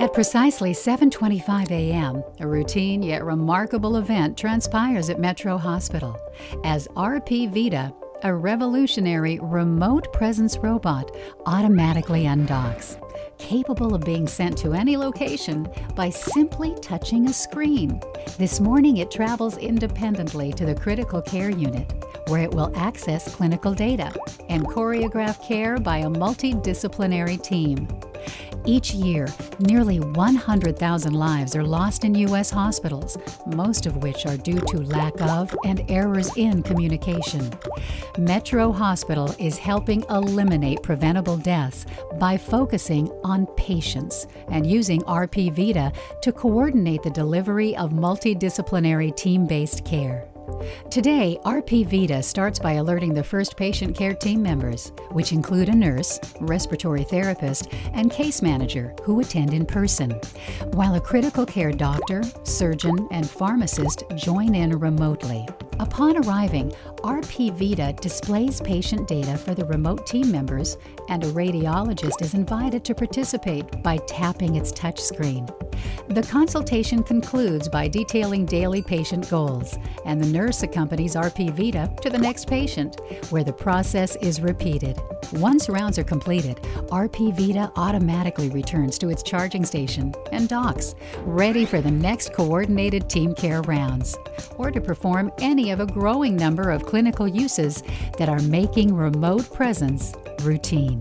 At precisely 7:25 a.m., a routine yet remarkable event transpires at Metro Hospital as RP-VITA, a revolutionary remote presence robot, automatically undocks, capable of being sent to any location by simply touching a screen. This morning it travels independently to the critical care unit, where it will access clinical data and choreograph care by a multidisciplinary team. Each year, nearly 100,000 lives are lost in U.S. hospitals, most of which are due to lack of and errors in communication. Metro Hospital is helping eliminate preventable deaths by focusing on patients and using RP-VITA to coordinate the delivery of multidisciplinary team-based care. Today, RP-VITA starts by alerting the first patient care team members, which include a nurse, respiratory therapist, and case manager who attend in person, while a critical care doctor, surgeon, and pharmacist join in remotely. Upon arriving, RP-VITA displays patient data for the remote team members, and a radiologist is invited to participate by tapping its touchscreen. The consultation concludes by detailing daily patient goals, and the nurse accompanies RP-VITA to the next patient, where the process is repeated. Once rounds are completed, RP-VITA automatically returns to its charging station and docks, ready for the next coordinated team care rounds, or to perform any of a growing number of clinical uses that are making remote presence routine.